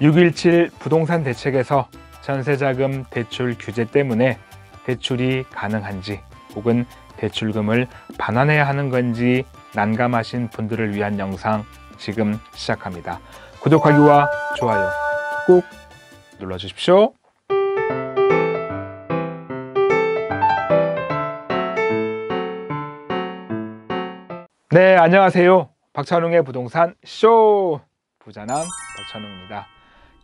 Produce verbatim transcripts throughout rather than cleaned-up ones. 육 일칠 부동산 대책에서 전세자금 대출 규제 때문에 대출이 가능한지 혹은 대출금을 반환해야 하는 건지 난감하신 분들을 위한 영상 지금 시작합니다. 구독하기와 좋아요 꼭 눌러주십시오. 네, 안녕하세요. 박찬웅의 부동산 쇼! 부자남 박찬웅입니다.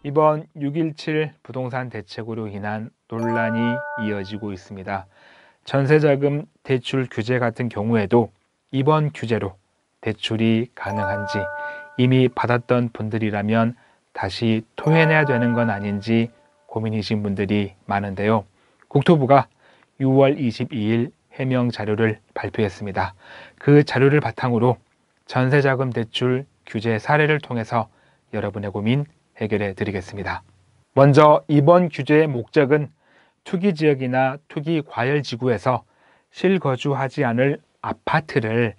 이번 육 일칠 부동산 대책으로 인한 논란이 이어지고 있습니다. 전세자금 대출 규제 같은 경우에도 이번 규제로 대출이 가능한지, 이미 받았던 분들이라면 다시 토해내야 되는 건 아닌지 고민이신 분들이 많은데요. 국토부가 유월 이십이일 해명 자료를 발표했습니다. 그 자료를 바탕으로 전세자금 대출 규제 사례를 통해서 여러분의 고민 해결해 드리겠습니다. 먼저 이번 규제의 목적은 투기지역이나 투기과열지구에서 실거주하지 않을 아파트를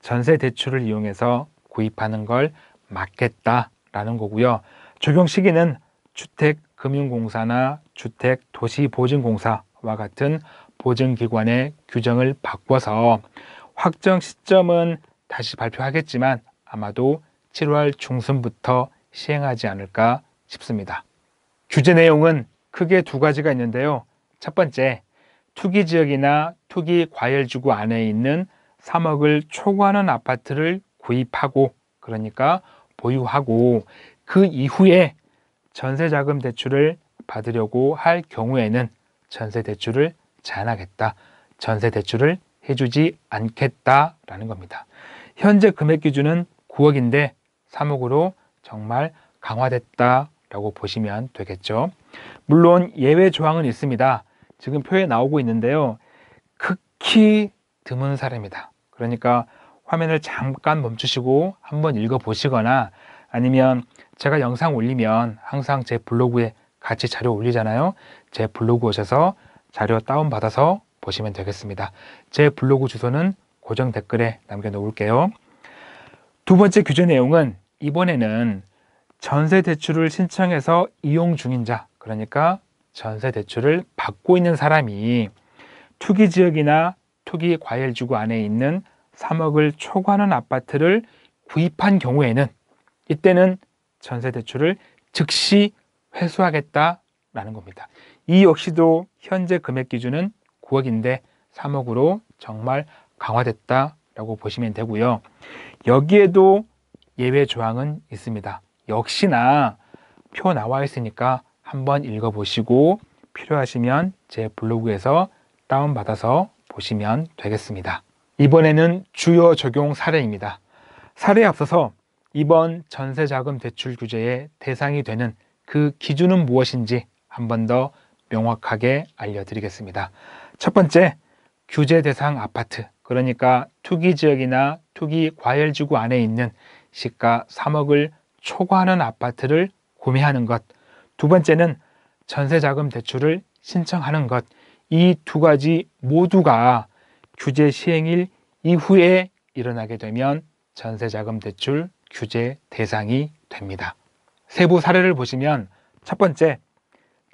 전세대출을 이용해서 구입하는 걸 막겠다라는 거고요. 적용 시기는 주택금융공사나 주택도시보증공사와 같은 보증기관의 규정을 바꿔서 확정 시점은 다시 발표하겠지만 아마도 칠월 중순부터 시행하지 않을까 싶습니다. 규제 내용은 크게 두 가지가 있는데요. 첫 번째, 투기지역이나 투기과열지구 안에 있는 삼억을 초과하는 아파트를 구입하고, 그러니까 보유하고 그 이후에 전세자금 대출을 받으려고 할 경우에는 전세대출을 제한하겠다, 전세대출을 해주지 않겠다라는 겁니다. 현재 금액 기준은 구억인데 삼억으로 정말 강화됐다라고 보시면 되겠죠. 물론 예외 조항은 있습니다. 지금 표에 나오고 있는데요. 극히 드문 사례입니다. 그러니까 화면을 잠깐 멈추시고 한번 읽어보시거나, 아니면 제가 영상 올리면 항상 제 블로그에 같이 자료 올리잖아요. 제 블로그 오셔서 자료 다운받아서 보시면 되겠습니다. 제 블로그 주소는 고정 댓글에 남겨놓을게요. 두 번째 규제 내용은 이번에는 전세 대출을 신청해서 이용 중인 자, 그러니까 전세 대출을 받고 있는 사람이 투기지역이나 투기과열지구 안에 있는 삼억을 초과하는 아파트를 구입한 경우에는 이때는 전세 대출을 즉시 회수하겠다라는 겁니다. 이 역시도 현재 금액 기준은 구억인데 삼억으로 정말 강화됐다라고 보시면 되고요. 여기에도 예외 조항은 있습니다. 역시나 표 나와 있으니까 한번 읽어보시고 필요하시면 제 블로그에서 다운받아서 보시면 되겠습니다. 이번에는 주요 적용 사례입니다. 사례에 앞서서 이번 전세자금 대출 규제의 대상이 되는 그 기준은 무엇인지 한 번 더 명확하게 알려드리겠습니다. 첫 번째, 규제 대상 아파트, 그러니까 투기지역이나 투기과열지구 안에 있는 시가 삼억을 초과하는 아파트를 구매하는 것. 두 번째는 전세자금 대출을 신청하는 것. 이 두 가지 모두가 규제 시행일 이후에 일어나게 되면 전세자금 대출 규제 대상이 됩니다. 세부 사례를 보시면, 첫 번째,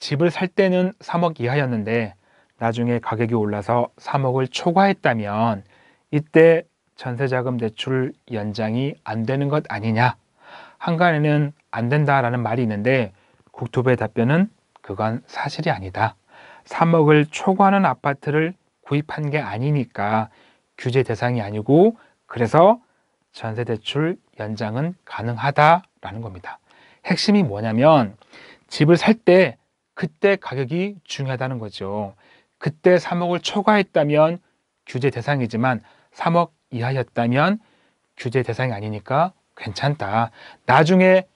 집을 살 때는 삼억 이하였는데 나중에 가격이 올라서 삼억을 초과했다면 이때 전세자금 대출 연장이 안 되는 것 아니냐, 한간에는 안 된다라는 말이 있는데 국토부의 답변은 그건 사실이 아니다, 삼억을 초과하는 아파트를 구입한 게 아니니까 규제 대상이 아니고 그래서 전세대출 연장은 가능하다라는 겁니다. 핵심이 뭐냐면 집을 살 때 그때 가격이 중요하다는 거죠. 그때 삼억을 초과했다면 규제 대상이지만 삼억 이하였다면 규제 대상이 아니니까 괜찮다, 나중에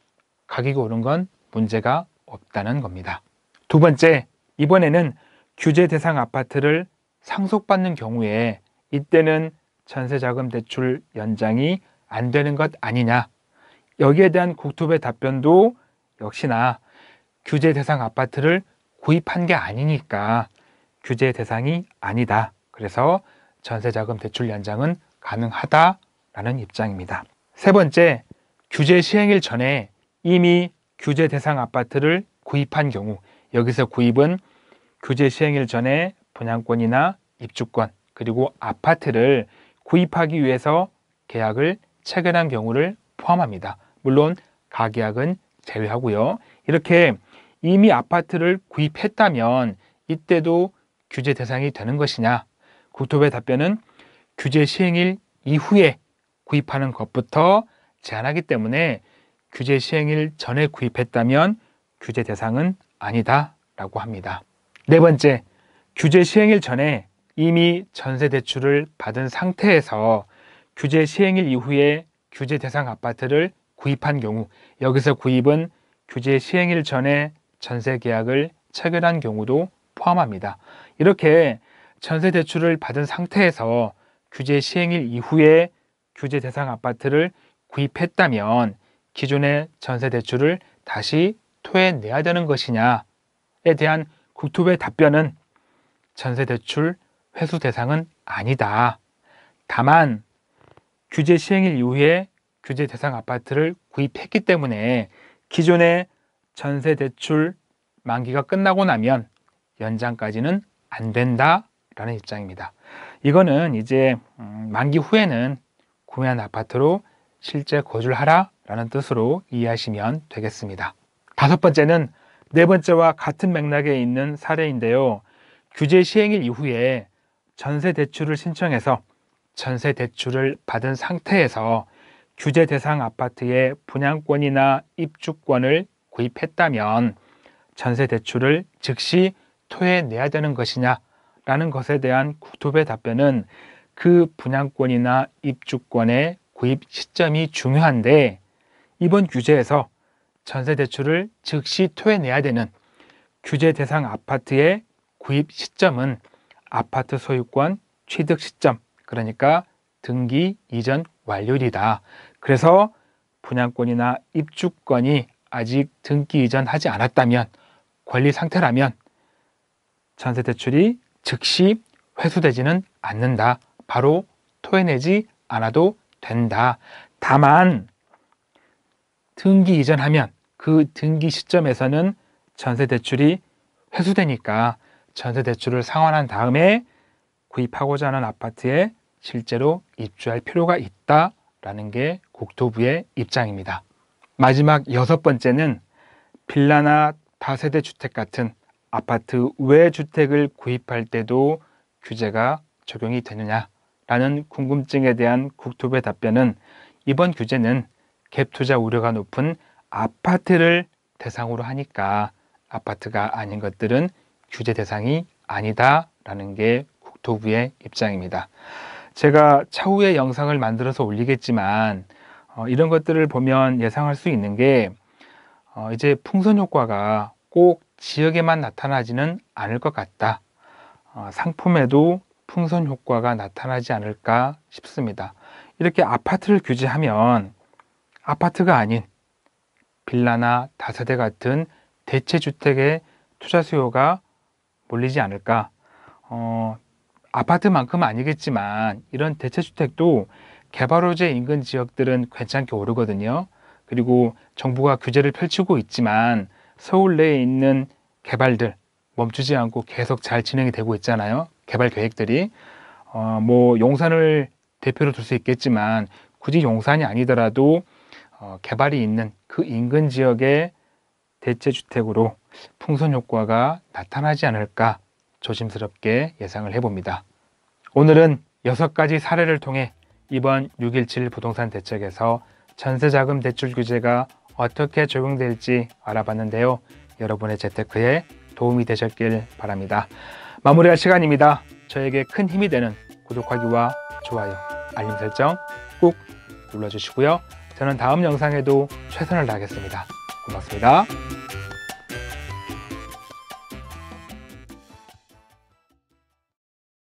가격이 오른 건 문제가 없다는 겁니다. 두 번째, 이번에는 규제 대상 아파트를 상속받는 경우에 이때는 전세자금 대출 연장이 안 되는 것 아니냐, 여기에 대한 국토부의 답변도 역시나 규제 대상 아파트를 구입한 게 아니니까 규제 대상이 아니다, 그래서 전세자금 대출 연장은 가능하다라는 입장입니다. 세 번째, 규제 시행일 전에 이미 규제 대상 아파트를 구입한 경우, 여기서 구입은 규제 시행일 전에 분양권이나 입주권 그리고 아파트를 구입하기 위해서 계약을 체결한 경우를 포함합니다. 물론 가계약은 제외하고요. 이렇게 이미 아파트를 구입했다면 이때도 규제 대상이 되는 것이냐? 국토부의 답변은 규제 시행일 이후에 구입하는 것부터 제한하기 때문에 규제 시행일 전에 구입했다면 규제 대상은 아니다라고 합니다. 네 번째, 규제 시행일 전에 이미 전세 대출을 받은 상태에서 규제 시행일 이후에 규제 대상 아파트를 구입한 경우, 여기서 구입은 규제 시행일 전에 전세 계약을 체결한 경우도 포함합니다. 이렇게 전세 대출을 받은 상태에서 규제 시행일 이후에 규제 대상 아파트를 구입했다면 기존의 전세 대출을 다시 토해내야 되는 것이냐에 대한 국토부의 답변은 전세 대출 회수 대상은 아니다. 다만 규제 시행일 이후에 규제 대상 아파트를 구입했기 때문에 기존의 전세 대출 만기가 끝나고 나면 연장까지는 안 된다라는 입장입니다. 이거는 이제 만기 후에는 구매한 아파트로 실제 거주를 하라라는 뜻으로 이해하시면 되겠습니다. 다섯 번째는 네 번째와 같은 맥락에 있는 사례인데요. 규제 시행일 이후에 전세 대출을 신청해서 전세 대출을 받은 상태에서 규제 대상 아파트의 분양권이나 입주권을 구입했다면 전세 대출을 즉시 토해내야 되는 것이냐라는 것에 대한 국토부의 답변은 그 분양권이나 입주권의 구입 시점이 중요한데 이번 규제에서 전세 대출을 즉시 토해내야 되는 규제 대상 아파트의 구입 시점은 아파트 소유권 취득 시점, 그러니까 등기 이전 완료일이다. 그래서 분양권이나 입주권이 아직 등기 이전하지 않았다면, 권리 상태라면 전세 대출이 즉시 회수되지는 않는다. 바로 토해내지 않아도 된다. 다만 등기 이전하면 그 등기 시점에서는 전세 대출이 회수되니까 전세 대출을 상환한 다음에 구입하고자 하는 아파트에 실제로 입주할 필요가 있다라는 게 국토부의 입장입니다. 마지막 여섯 번째는 빌라나 다세대 주택 같은 아파트 외 주택을 구입할 때도 규제가 적용이 되느냐라는 궁금증에 대한 국토부의 답변은 이번 규제는 갭투자 우려가 높은 아파트를 대상으로 하니까 아파트가 아닌 것들은 규제 대상이 아니다라는 게 국토부의 입장입니다. 제가 차후에 영상을 만들어서 올리겠지만 어, 이런 것들을 보면 예상할 수 있는 게 어, 이제 풍선 효과가 꼭 지역에만 나타나지는 않을 것 같다. 어, 상품에도 풍선 효과가 나타나지 않을까 싶습니다. 이렇게 아파트를 규제하면 아파트가 아닌 빌라나 다세대 같은 대체주택의 투자 수요가 몰리지 않을까. 어, 아파트만큼은 아니겠지만 이런 대체주택도 개발호재 인근 지역들은 괜찮게 오르거든요. 그리고 정부가 규제를 펼치고 있지만 서울 내에 있는 개발들 멈추지 않고 계속 잘 진행이 되고 있잖아요. 개발 계획들이. 어, 뭐 용산을 대표로 둘 수 있겠지만 굳이 용산이 아니더라도 어, 개발이 있는 그 인근 지역의 대체주택으로 풍선 효과가 나타나지 않을까 조심스럽게 예상을 해봅니다. 오늘은 여섯 가지 사례를 통해 이번 육 일칠 부동산 대책에서 전세자금 대출 규제가 어떻게 적용될지 알아봤는데요. 여러분의 재테크에 도움이 되셨길 바랍니다. 마무리할 시간입니다. 저에게 큰 힘이 되는 구독하기와 좋아요, 알림 설정 꼭 눌러주시고요. 저는 다음 영상에도 최선을 다하겠습니다. 고맙습니다.